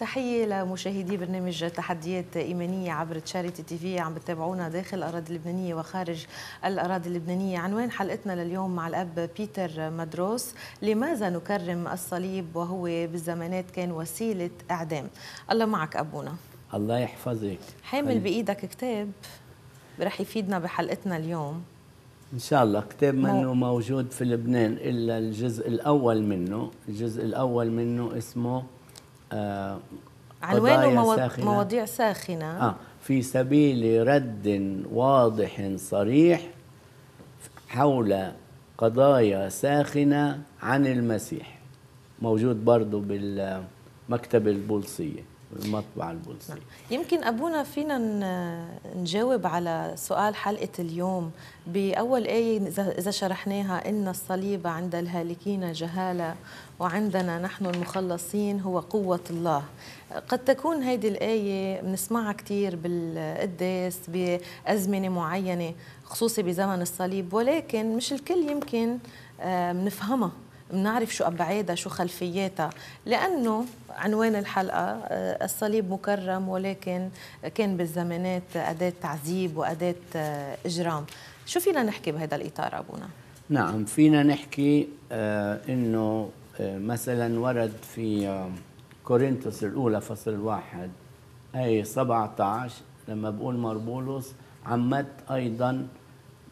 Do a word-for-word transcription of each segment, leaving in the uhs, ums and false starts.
تحية لمشاهدي برنامج تحديات إيمانية عبر تشاريتي تيفي، عم بتابعونا داخل الأراضي اللبنانية وخارج الأراضي اللبنانية. عنوان حلقتنا لليوم مع الأب بيتر مدروس، لماذا نكرم الصليب وهو بالزمانات كان وسيلة إعدام؟ الله معك أبونا. الله يحفظك. حامل بإيدك كتاب رح يفيدنا بحلقتنا اليوم إن شاء الله. كتاب منه موجود في لبنان إلا الجزء الأول منه. الجزء الأول منه اسمه آه عنوانه مو... ساخنة. مواضيع ساخنة آه في سبيل رد واضح صريح حول قضايا ساخنة عن المسيح. موجود برضو بالمكتبة البولسية، المطبعة البولسية. يمكن أبونا فينا نجاوب على سؤال حلقة اليوم بأول آية إذا شرحناها، إن الصليب عند الهالكين جهالة وعندنا نحن المخلصين هو قوة الله. قد تكون هيدي الآية بنسمعها كتير بالقداس بأزمنة معينة خصوصي بزمن الصليب، ولكن مش الكل يمكن بنفهمها، بنعرف شو أبعادها شو خلفياتها، لأنه عنوان الحلقة الصليب مكرم ولكن كان بالزمانات أداة تعذيب وأداة إجرام. شو فينا نحكي بهذا الإطار أبونا؟ نعم، فينا نحكي آه إنه آه مثلا ورد في آه كورينتوس الأولى فصل واحد آية سبعة عشر لما بقول مار بولس عمت أيضا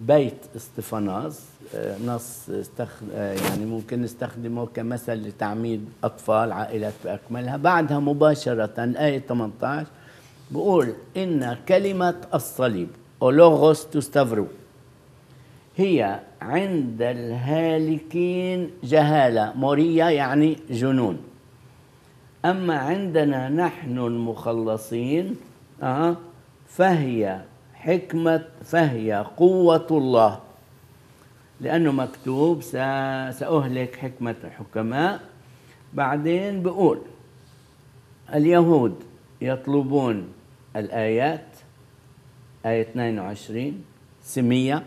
بيت استفاناس، نص استخد... يعني ممكن نستخدمه كمثل لتعميد أطفال عائلات بأكملها. بعدها مباشرة آية ثمانية عشر بقول إن كلمة الصليب أولوغوس توستافرو هي عند الهالكين جهالة، موريا يعني جنون، أما عندنا نحن المخلصين أه فهي حكمة فهي قوة الله، لأنه مكتوب سأهلك حكمة الحكماء. بعدين بقول اليهود يطلبون الآيات، آية اثنين وعشرين سمية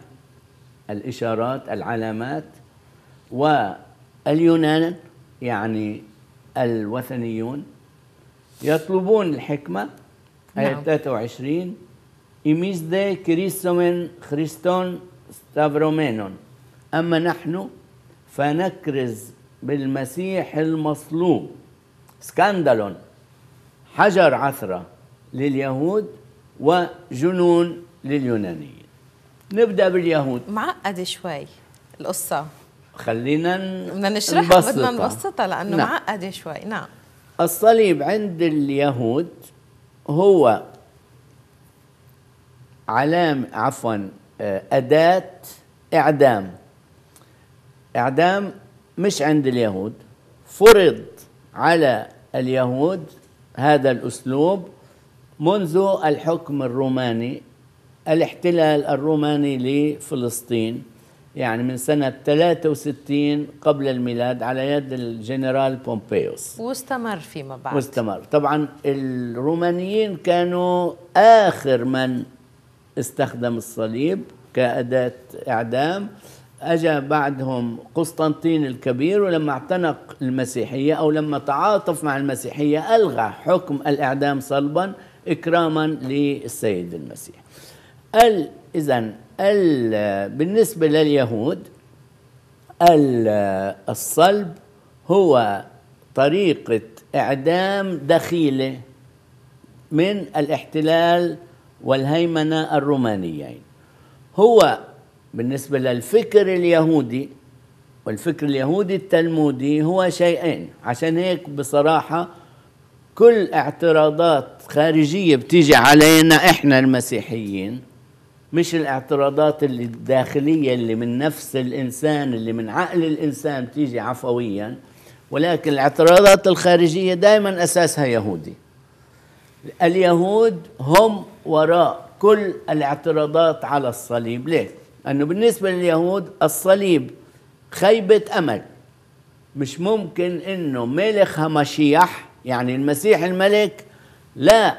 الإشارات العلامات، واليونان يعني الوثنيون يطلبون الحكمة، آية ثلاثة وعشرين إميز دي كريسومين خريستون ستافرومينون، أما نحن فنكرز بالمسيح المصلوب سكاندالون، حجر عثرة لليهود وجنون لليونانيين. نبدأ باليهود. معقد شوي القصة، خلينا بدنا نشرحها، بدنا نبسطها لأنه نعم. معقد شوي. نعم، الصليب عند اليهود هو علام عفوا أداة إعدام. إعدام مش عند اليهود، فرض على اليهود هذا الأسلوب منذ الحكم الروماني، الاحتلال الروماني لفلسطين، يعني من سنة ثلاثة وستين قبل الميلاد على يد الجنرال بومبيوس، واستمر فيما بعد. واستمر طبعا. الرومانيين كانوا آخر من استخدم الصليب كأداة إعدام. أجا بعدهم قسطنطين الكبير، ولما اعتنق المسيحية أو لما تعاطف مع المسيحية ألغى حكم الإعدام صلبا إكراما للسيد المسيح. إذن بالنسبة لليهود الصلب هو طريقة إعدام دخيلة من الاحتلال والهيمنة الرومانيين. هو بالنسبة للفكر اليهودي والفكر اليهودي التلمودي هو شيئين، عشان هيك بصراحة كل اعتراضات خارجية بتيجي علينا احنا المسيحيين، مش الاعتراضات اللي الداخلية اللي من نفس الإنسان اللي من عقل الإنسان بتيجي عفويا، ولكن الاعتراضات الخارجية دائما أساسها يهودي. اليهود هم وراء كل الاعتراضات على الصليب. ليه؟ لأنه بالنسبة لليهود الصليب خيبة أمل، مش ممكن إنه ملك همشيح يعني المسيح الملك لا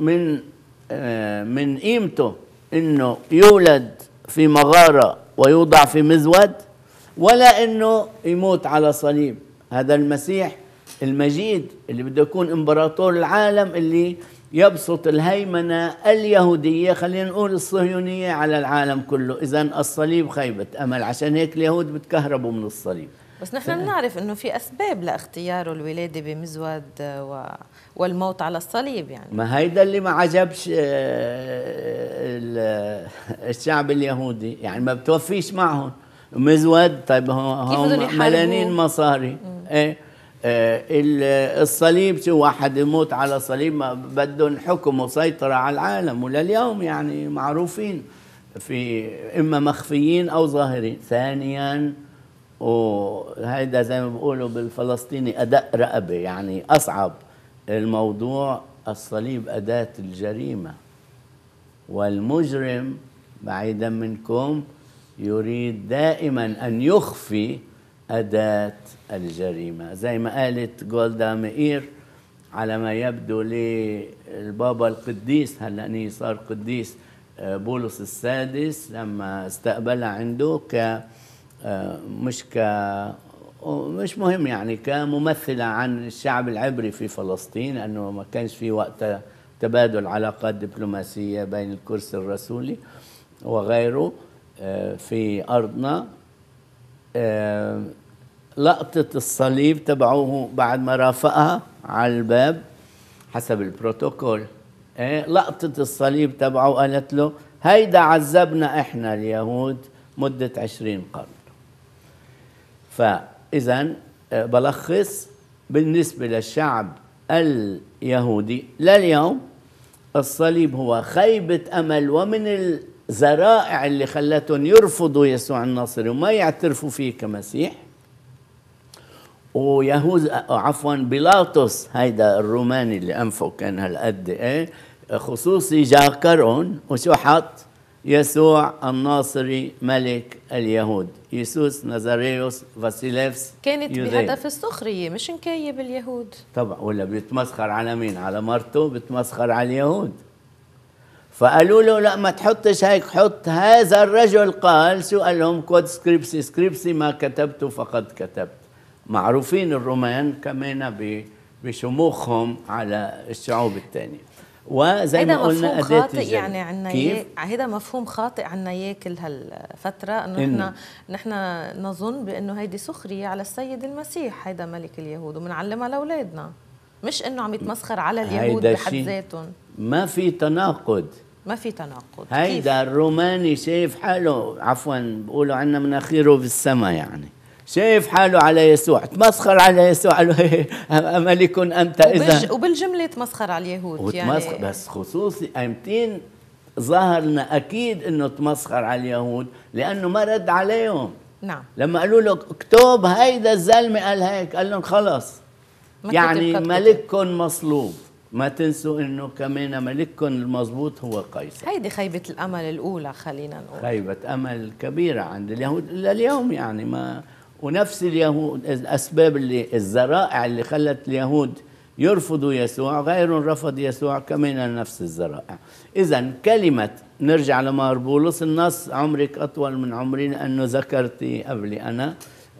من آه من قيمته إنه يولد في مغارة ويوضع في مزود، ولا إنه يموت على صليب. هذا المسيح المجيد اللي بده يكون امبراطور العالم، اللي يبسط الهيمنة اليهودية، خلينا نقول الصهيونية، على العالم كله. إذن الصليب خيبة أمل، عشان هيك اليهود بتكهربوا من الصليب. بس نحن بنعرف انه في اسباب لاختياره الولاده بمزود و... والموت على الصليب. يعني ما هيدا اللي ما عجبش الشعب اليهودي، يعني ما بتوفيش معهم مزود. طيب هم ملانين مصاري، ايه الصليب شو، واحد يموت على صليب، ما بدهم حكم وسيطره على العالم. ولليوم يعني معروفين في اما مخفيين او ظاهرين. ثانيا، وهيدا زي ما بقولوا بالفلسطيني أدق رقبة، يعني أصعب الموضوع. الصليب أداة الجريمة، والمجرم بعيدا منكم يريد دائما أن يخفي أداة الجريمة، زي ما قالت جولدا مئير على ما يبدو للبابا القديس، هلأني صار قديس، بولس السادس، لما استقبلها عنده ك مش ك مش مهم يعني كممثلة عن الشعب العبري في فلسطين، أنه ما كانش في وقت تبادل علاقات دبلوماسية بين الكرسي الرسولي وغيره في أرضنا. لقطة الصليب تبعوه بعد ما رافقها على الباب حسب البروتوكول، لقطة الصليب تبعه قالت له هيدا عذبنا إحنا اليهود مدة عشرين قرن. فإذا بلخص، بالنسبة للشعب اليهودي لليوم الصليب هو خيبة أمل، ومن الذرائع اللي خلتهم يرفضوا يسوع الناصري وما يعترفوا فيه كمسيح. ويهوذا عفوا بيلاطس هيدا الروماني اللي أنفه كان هالقد إيه خصوصي جاكرون، وشو حط؟ يسوع الناصري ملك اليهود، يسوس نازاريوس فاسيليفس. كانت يوزين. بهدف السخريه، مش نكايه باليهود طبعا، ولا بيتمسخر على مين؟ على مرته، بيتمسخر على اليهود. فقالوا له لا ما تحطش هيك، حط هذا الرجل قال. شو قال لهم؟ كود سكريبسي، سكريبسي ما كتبته فقد كتبت. معروفين الرومان كمان بشموخهم على الشعوب الثانيه. وزي ما قلنا أداة الجريمة، يعني عنا كيف؟ هيدا مفهوم خاطئ عنا إياه كل هالفترة، إنه نحن نحن نظن بإنه هيدي سخرية على السيد المسيح، هيدا ملك اليهود، وبنعلمها لأولادنا، مش إنه عم يتمسخر على اليهود بحد ذاتهم. ما في تناقض، ما في تناقض. هيدا الروماني شايف حاله، عفوا بقولوا عنا مناخيره بالسما، يعني شايف حاله على يسوع، تمسخر على يسوع، قال له ملك أنت إذا. وبالجملة تمسخر على اليهود يعني. بس خصوصي أمتين ظهرنا أكيد إنه تمسخر على اليهود، لأنه ما رد عليهم. نعم. لما قالوا له اكتب هيدا الزلمة قال هيك، قال لهم خلص يعني ملككم مصلوب، ما تنسوا إنه كمان ملككم المضبوط هو قيصر. هيدي خيبة الأمل الأولى، خلينا نقول خيبة أمل كبيرة عند اليهود لليوم يعني. ما ونفس اليهود الأسباب اللي الذرائع اللي خلت اليهود يرفضوا يسوع، غيرهم رفض يسوع كمان نفس الذرائع. إذا كلمة، نرجع لمار بولس، النص عمرك أطول من عمري لأنه ذكرتي قبلي أنا،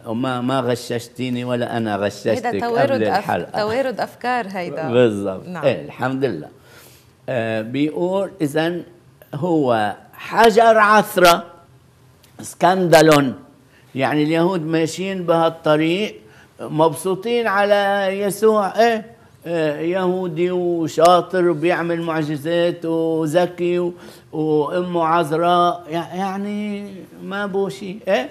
وما ما غششتيني ولا أنا غششتك قبل الحلقة. هيدا توارد أفكار هيدا بالضبط. نعم. إيه الحمد لله. آه بيقول إذا هو حجر عثرة، سكندالون، يعني اليهود ماشيين بهالطريق مبسوطين على يسوع، ايه يهودي وشاطر وبيعمل معجزات وذكي وامه عذراء، يعني ما بو شيء، ايه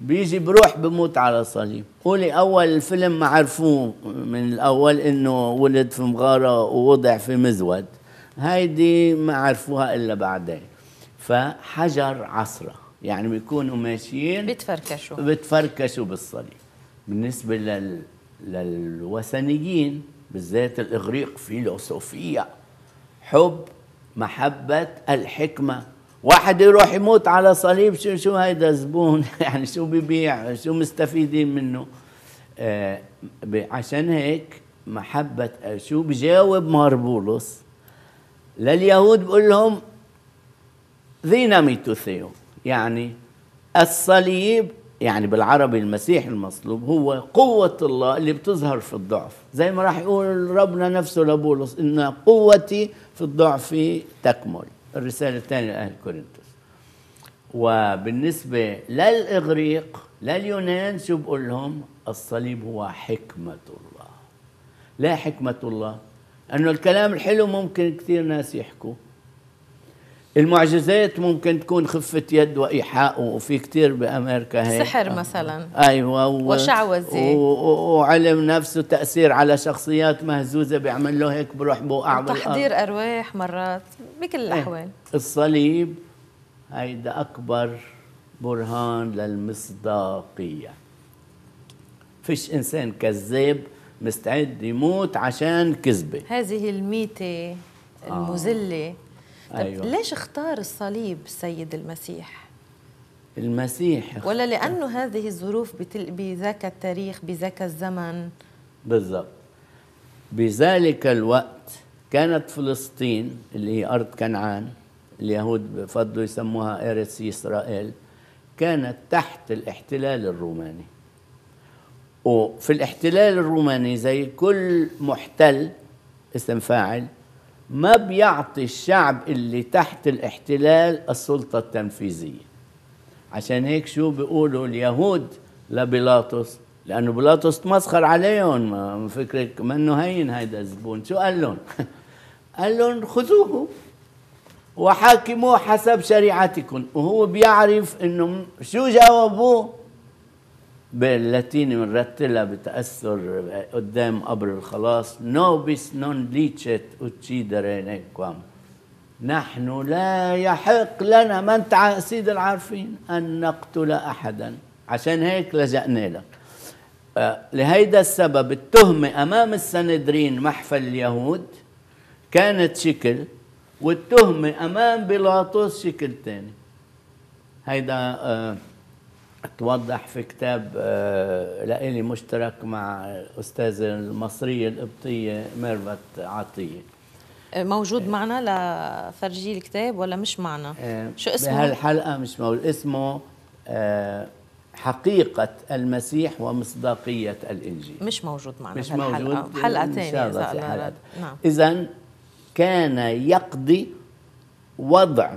بيجي بروح بموت على الصليب. قولي اول الفيلم ما عرفوه من الاول انه ولد في مغاره ووضع في مزود، هيدي ما عرفوها الا بعدين. فحجر عصره يعني بيكونوا ماشيين بتفركشوا بتفركشوا بالصليب. بالنسبة لل... للوثنيين بالذات الإغريق، فيلسوفية، حب، محبة، الحكمة. واحد يروح يموت على صليب، شو شو هيدا زبون يعني شو ببيع، شو مستفيدين منه؟ آه ب... عشان هيك محبة. شو بجاوب مار بولس لليهود؟ بقول لهم ديناميتو ثيو، يعني الصليب يعني بالعربي المسيح المصلوب هو قوة الله اللي بتظهر في الضعف، زي ما راح يقول ربنا نفسه لبولس إن قوتي في الضعف تكمل، الرسالة الثانية لأهل كورنثوس. وبالنسبة لا الإغريق لا اليونان شو بقول لهم؟ الصليب هو حكمة الله. لا حكمة الله أنه الكلام الحلو ممكن كثير ناس يحكوا، المعجزات ممكن تكون خفة يد وإيحاء، وفي كتير بأمريكا هيك سحر مثلا، أيوة، وشعوذة وعلم نفسه تأثير على شخصيات مهزوزة، بيعمل له هيك بروح بوقع بالأرض، تحضير أرواح مرات، بكل الأحوال. الصليب هيدا أكبر برهان للمصداقية، فيش إنسان كذاب مستعد يموت عشان كذبة، هذه الميتة المذلة. آه. أيوة. ليش اختار الصليب السيد المسيح؟ المسيح اختار. ولا لأنه هذه الظروف بذاك التاريخ بذاك الزمن بالضبط. بذلك الوقت كانت فلسطين اللي هي أرض كنعان، اليهود بفضلوا يسموها أرض إسرائيل، كانت تحت الاحتلال الروماني، وفي الاحتلال الروماني زي كل محتل اسم فاعل ما بيعطي الشعب اللي تحت الاحتلال السلطة التنفيذية. عشان هيك شو بيقولوا اليهود لبيلاطس، لأنه بيلاطس تمسخر عليهم، فكرة منه هين هيدا الزبون، شو قال لهم؟ قال لهم خذوه وحاكموه حسب شريعتكم، وهو بيعرف إنه شو جاوبوه؟ باللاتيني بنرتلها بتأثر قدام قبر الخلاص، نوبس نون ليتشت اوتشيدريني كوام، نحن لا يحق لنا، ما انت سيد العارفين ان نقتل احدا، عشان هيك لجأنا لك. آه لهيدا السبب التهمة امام السندرين محفل اليهود كانت شكل، والتهمة امام بيلاطس شكل تاني. هيدا آه توضح في كتاب لإلي مشترك مع الأستاذة المصرية القبطية ميرفت عطية، موجود معنا لفرجي الكتاب ولا مش معنا؟ شو اسمه؟ بهالحلقة مش موجود. اسمه حقيقة المسيح ومصداقية الإنجيل، مش موجود معنا، مش موجود، حلقة ثانية إذا. نعم. إذن كان يقضي وضع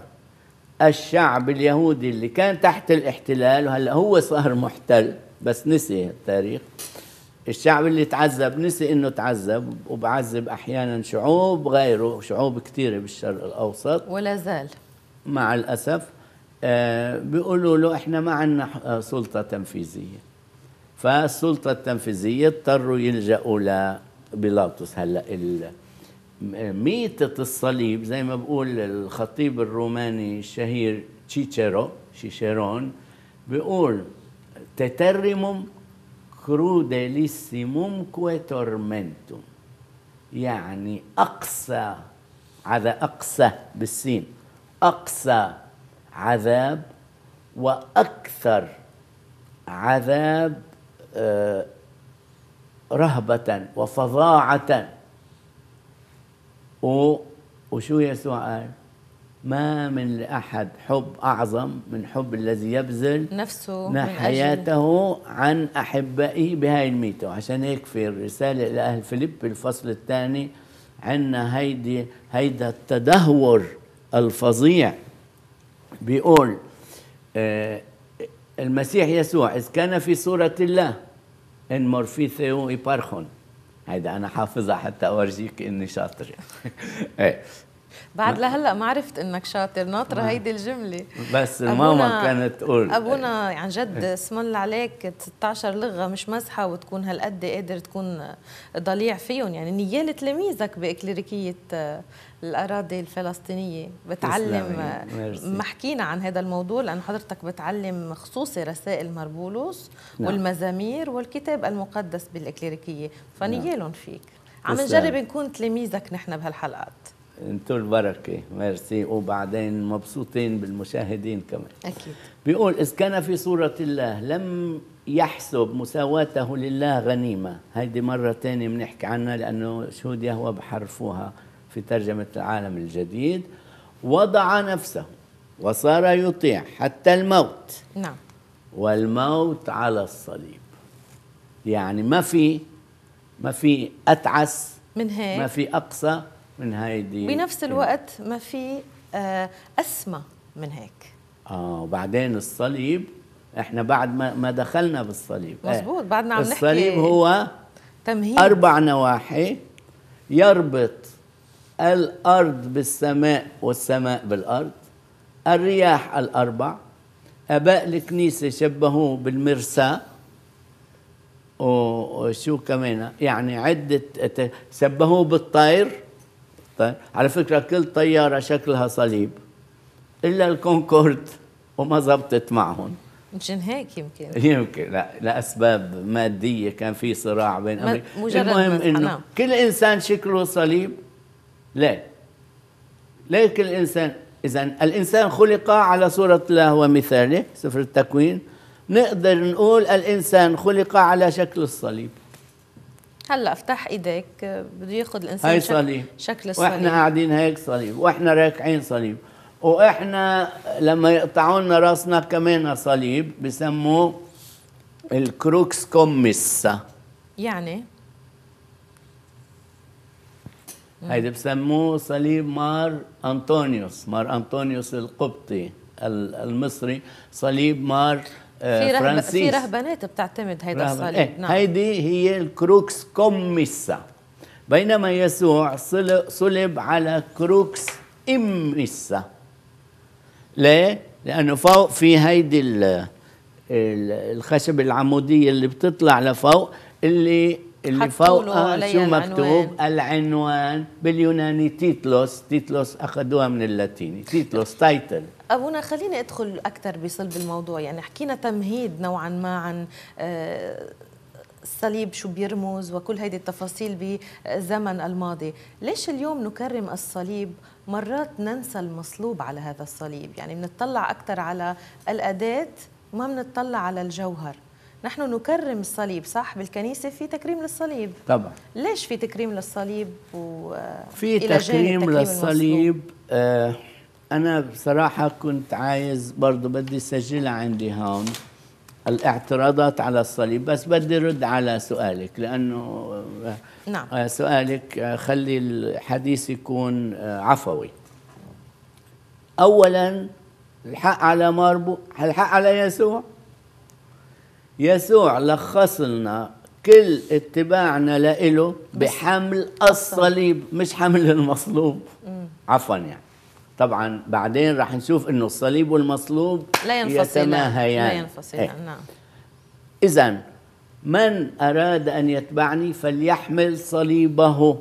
الشعب اليهودي اللي كان تحت الاحتلال، وهلا هو صار محتل بس نسي التاريخ، الشعب اللي تعذب نسي انه تعذب، وبعذب احيانا شعوب غيره، شعوب كثيره بالشرق الاوسط ولا زال مع الاسف. آه بيقولوا له احنا ما عندنا سلطه تنفيذيه، فالسلطه التنفيذيه اضطروا يلجأوا لبيلاطس. هلا ميتة الصليب زي ما بقول الخطيب الروماني الشهير تشيشرو شيشرون، بيقول تترمم كروديليسيموم كويتورمنتوم، يعني أقصى عذاب، أقصى بالسين، أقصى عذاب وأكثر عذاب رهبة وفظاعة. وشو يسوع قال؟ ما من لأحد حب أعظم من حب الذي يبذل نفسه حياته عن أحبائه بهاي الميته. عشان هيك في الرسالة لأهل فيليب الفصل الثاني عندنا هيدي هيدا التدهور الفظيع. بيقول آه المسيح يسوع إذ كان في صورة الله إن مورفيثيو إبارخون، هيدا أنا حافظها حتى أورجيك إني شاطر. إيه بعد لهلا ما عرفت إنك شاطر، ناطرة هيدي الجملة بس ماما كانت تقول. أبونا عن جد اسم الله عليك ستة عشر لغة مش مزحة، وتكون هالقد قادر تكون ضليع فيهم، يعني نيال تلاميذك بإكليريكية الأراضي الفلسطينية بتعلم. ما حكينا عن هذا الموضوع لأن حضرتك بتعلم خصوصي رسائل مار بولس. نعم. والمزامير والكتاب المقدس بالإكليريكية، فنيالهم فيك. عم نجرب نكون تلاميذك نحن بهالحلقات. انتو البركة، ميرسي. وبعدين مبسوطين بالمشاهدين كمان أكيد. بيقول إذ كان في صورة الله لم يحسب مساواته لله غنيمة. هيدي مرة تانية بنحكي عنها لأنه شهود يهوه بحرفوها في ترجمة العالم الجديد. وضع نفسه وصار يطيع حتى الموت. نعم. والموت على الصليب. يعني ما في ما في اتعس من هيك، ما في اقسى من هيدي، بنفس الوقت ما في اسمى من هيك. اه وبعدين الصليب، احنا بعد ما ما دخلنا بالصليب، مظبوط، بعدنا عم نحكي الصليب هو تمهيد، اربع نواحي يربط الارض بالسماء والسماء بالارض، الرياح الاربع، اباء الكنيسه شبهوه بالمرساه، وشو كمان يعني عده، شبهوه بالطير. طيب على فكره كل طياره شكلها صليب الا الكونكورد وما ظبطت معهم، مشان هيك يمكن يمكن لا لاسباب ماديه كان في صراع بين امريكا. المهم انه كل انسان شكله صليب. ليه؟ ليه كل انسان؟ اذا الانسان خلق على صوره الله ومثاله، سفر التكوين، نقدر نقول الانسان خلق على شكل الصليب. هلا افتح ايديك، بده ياخذ الانسان هاي صليب. شكل الصليب، واحنا قاعدين هيك صليب، واحنا راكعين صليب، واحنا لما يقطعوا لنا راسنا كمان صليب، بسموه الكروكس كوميس. يعني هيدا بسموه صليب مار انطونيوس، مار انطونيوس القبطي المصري، صليب مار آه فرانسيس. في رهبانات بتعتمد هيدا الصليب. ايه نعم. هيدي هي الكروكس كوميس، بينما يسوع صلب على كروكس إميسة. ليه؟ لأنه فوق في هيدي الخشب العمودية اللي بتطلع لفوق، اللي اللي فوقها شو مكتوب؟ العنوان باليوناني تيتلوس، تيتلوس أخذوها من اللاتيني، تيتلوس تايتل. أبونا خليني أدخل أكثر بصلب الموضوع، يعني حكينا تمهيد نوعا ما عن آه الصليب شو بيرمز وكل هيدي التفاصيل بزمن الماضي، ليش اليوم نكرم الصليب؟ مرات ننسى المصلوب على هذا الصليب، يعني بنطلع أكثر على الأداة وما بنطلع على الجوهر. نحن نكرم الصليب، صح؟ بالكنيسة في تكريم للصليب طبعا. ليش في تكريم للصليب؟ و في تكريم للصليب. آه أنا بصراحة كنت عايز برضو، بدي سجلها عندي هون، الاعتراضات على الصليب، بس بدي رد على سؤالك لأنه نعم. سؤالك خلي الحديث يكون عفوي. أولاً الحق على ماربو، الحق على يسوع. يسوع لخص لنا كل اتباعنا لإله بحمل الصليب، مش حمل المصلوب، عفواً يعني. طبعاً بعدين رح نشوف إنه الصليب والمصلوب لا ينفصلان، لا ينفصلان، نعم. إذن من أراد أن يتبعني فليحمل صليبه.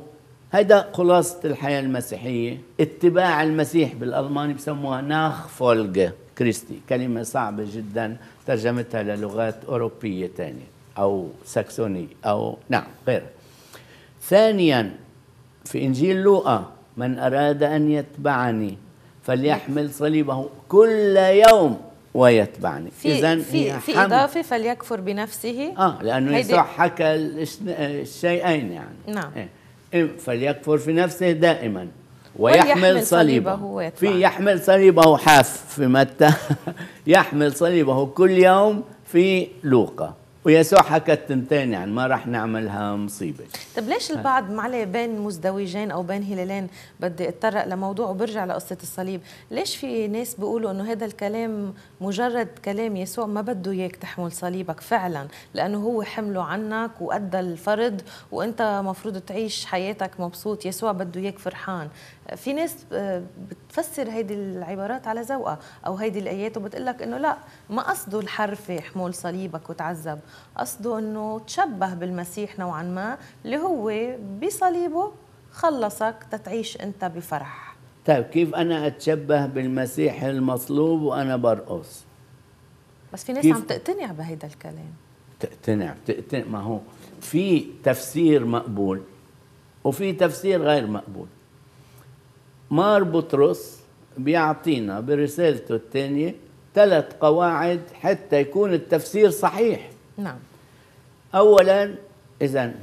هذا خلاصة الحياة المسيحية، اتباع المسيح. بالألماني بسموها ناخفولجة كريستي، كلمة صعبة جداً ترجمتها للغات أوروبية تانية أو ساكسونية أو نعم غيرها. ثانياً في إنجيل لوقا، من أراد أن يتبعني فليحمل صليبه كل يوم ويتبعني. إذن في في إضافة فليكفر بنفسه. آه لأنه يسوع حكى الشيئين يعني. نعم. إيه. فليكفر في نفسه دائما ويحمل, ويحمل صليبه. صليبه في يحمل صليبه حاف في متى يحمل صليبه كل يوم في لوقا. ويسوع حكى التنتين يعني، ما راح نعملها مصيبه. طب ليش البعض معلي بين مزدوجين او بين هلالين، بدي اتطرق لموضوع وبرجع لقصه الصليب، ليش في ناس بيقولوا انه هذا الكلام مجرد كلام يسوع، ما بده اياك تحمل صليبك فعلا لانه هو حمله عنك وادى الفرض وانت مفروض تعيش حياتك مبسوط، يسوع بده اياك فرحان. في ناس بتفسر هيدي العبارات على ذوقها او هيدي الايات وبتقول لك انه لا، ما قصده الحرفي حمول صليبك وتعذب، قصده انه تشبه بالمسيح نوعا ما اللي هو بصليبه خلصك تتعيش انت بفرح. طيب كيف انا اتشبه بالمسيح المصلوب وانا برقص؟ بس في ناس عم تقتنع بهيدا الكلام. تقتنع تقتنع ما هو في تفسير مقبول وفي تفسير غير مقبول. مار بطرس بيعطينا برسالته الثانية ثلاث قواعد حتى يكون التفسير صحيح. نعم. أولاً إذن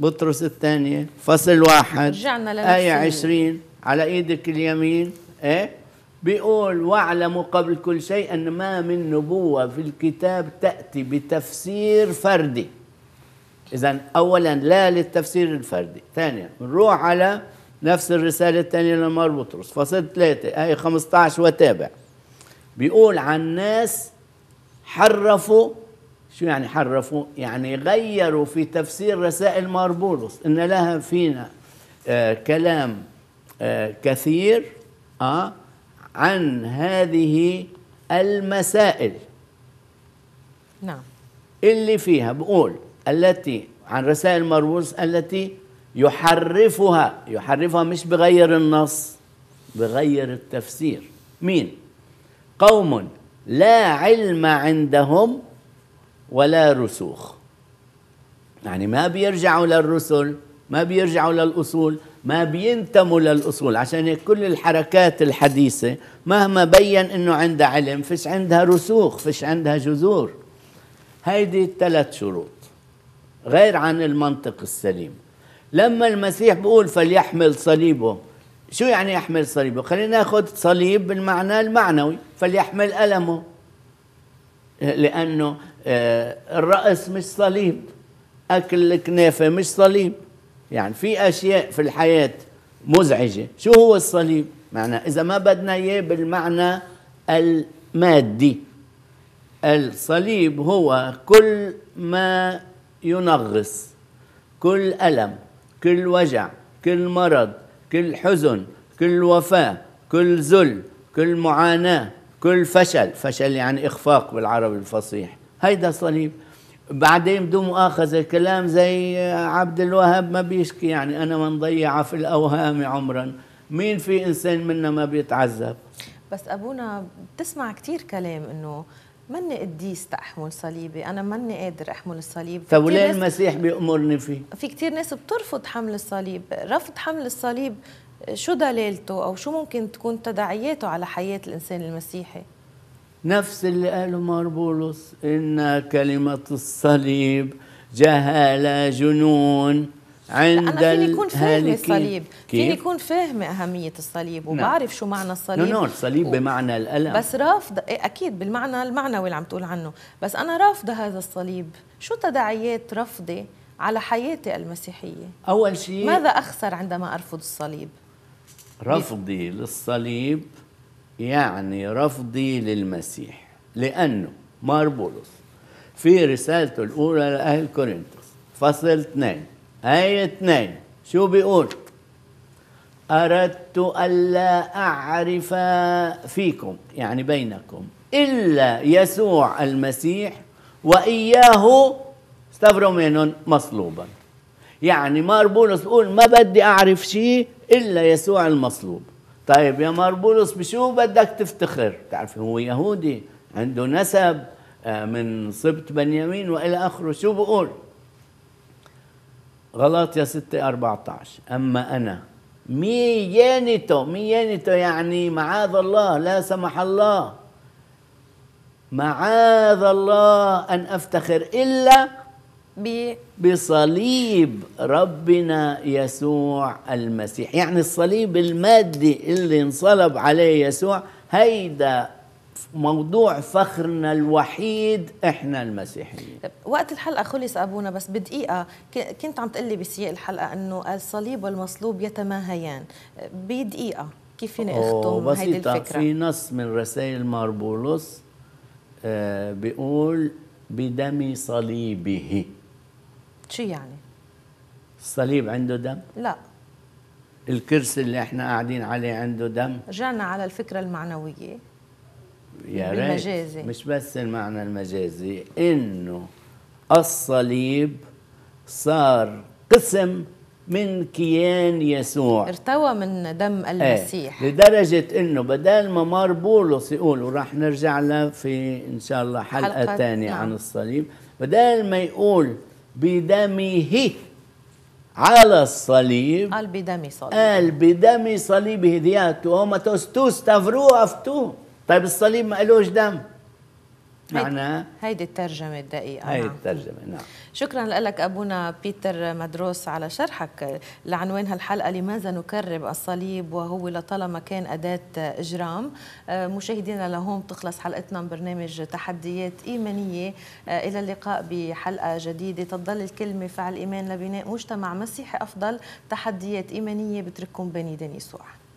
بطرس الثانية فصل واحد آية عشرين، على إيدك اليمين إيه بيقول واعلموا قبل كل شيء أن ما من نبوة في الكتاب تأتي بتفسير فردي. إذن أولا لا للتفسير الفردي. ثانيا نروح على نفس الرسالة الثانية لمار بطرس فصل ثلاثة آية خمسة عشر وتابع، بيقول عن ناس حرفوا. شو يعني حرفوا؟ يعني غيروا في تفسير رسائل مار بولس، إن لها فينا آه كلام آه كثير آه عن هذه المسائل. نعم. اللي فيها بقول التي عن رسائل مار بولس التي يحرفها، يحرفها مش بغير النص، بغير التفسير. مين؟ قوم لا علم عندهم ولا رسوخ، يعني ما بيرجعوا للرسل، ما بيرجعوا للأصول، ما بينتموا للأصول. عشان كل الحركات الحديثة مهما بين أنه عندها علم فيش عندها رسوخ، فيش عندها جذور. هيدي الثلاث شروط غير عن المنطق السليم. لما المسيح بيقول فليحمل صليبه، شو يعني يحمل صليبه؟ خلينا ناخذ صليب بالمعنى المعنوي، فليحمل ألمه، لأنه الرأس مش صليب، أكل الكنافة مش صليب، يعني في أشياء في الحياة مزعجة. شو هو الصليب؟ معنى إذا ما بدنا إياه بالمعنى المادي، الصليب هو كل ما ينغص، كل ألم، كل وجع، كل مرض، كل حزن، كل وفاة، كل ذل، كل معاناة، كل فشل. فشل يعني إخفاق بالعربي الفصيح، هيدا صليب. بعدين بدون مؤاخذة كلام زي عبد الوهاب ما بيشكي، يعني أنا من ضيع في الأوهام عمرا. مين في إنسان منا ما بيتعذب؟ بس أبونا بتسمع كتير كلام إنه مني قديس تحمل صليبي، أنا مني قادر أحمل الصليب. طب وليه المسيح بيأمرني فيه؟ في كتير ناس بترفض حمل الصليب. رفض حمل الصليب شو دلالته أو شو ممكن تكون تداعياته على حياة الإنسان المسيحي؟ نفس اللي قاله مار بولس، إن كلمة الصليب جهالة جنون عند الهالكين. أنا فيني يكون فاهمة الصليب، فيني يكون فاهمة أهمية الصليب وبعرف شو معنى الصليب. نو نو الصليب و... بمعنى الألم، بس رافضة أكيد بالمعنى المعنوي اللي عم تقول عنه، بس أنا رافضة هذا الصليب. شو تداعيات رفضي على حياتي المسيحية؟ أول شيء ماذا أخسر عندما أرفض الصليب؟ رفضي للصليب يعني رفضي للمسيح، لأنه مار بولس في رسالته الأولى لأهل كورنثوس فصل اثنين آية اثنين شو بيقول؟ أردت ألا أعرف فيكم، يعني بينكم، إلا يسوع المسيح وإياه ستافرومينون مصلوبا. يعني مار بولس بيقول ما بدي أعرف شيء إلا يسوع المصلوب. طيب يا مار بولس بشو بدك تفتخر؟ بتعرفي هو يهودي، عنده نسب من سبط بنيامين والى اخره. شو بقول؟ غلاطيا ستة أربعة عشر، اما انا ميانيتو، ميانيتو يعني معاذ الله، لا سمح الله، معاذ الله ان افتخر الا بصليب ربنا يسوع المسيح. يعني الصليب المادي اللي انصلب عليه يسوع، هيدا موضوع فخرنا الوحيد احنا المسيحيين. وقت الحلقه خلص ابونا، بس بدقيقه كنت عم تقلي بسياق الحلقه انه الصليب والمصلوب يتماهيان. بدقيقه كيف فيني اختم هيدي الفكره؟ في نص من رسائل مار بولس آه بيقول بدم صليبه. شو يعني؟ الصليب عنده دم؟ لا. الكرسي اللي احنا قاعدين عليه عنده دم؟ رجعنا على الفكرة المعنوية يا ريت، مش بس المعنى المجازي، انه الصليب صار قسم من كيان يسوع، ارتوى من دم المسيح. ايه. لدرجة انه بدل ما مار بولس يقول، وراح نرجع له في ان شاء الله حلقة ثانية عن الصليب، بدل ما يقول بدمه على الصليب قال بدم صليبه، قال بدم صليبه. دياتو هما توستو ستافرو افتو. طيب الصليب ما قالوش دم، معناها هيدي الترجمة الدقيقة. هيدي الترجمة، نعم. شكرا لك أبونا بيتر مدروس على شرحك لعنوان هالحلقة، لماذا نكرب الصليب وهو لطالما كان أداة إجرام. مشاهدينا لهون تخلص حلقتنا من برنامج تحديات إيمانية، إلى اللقاء بحلقة جديدة. تضل الكلمة فعل إيمان لبناء مجتمع مسيحي أفضل. تحديات إيمانية، بترككم بني دنيسوع.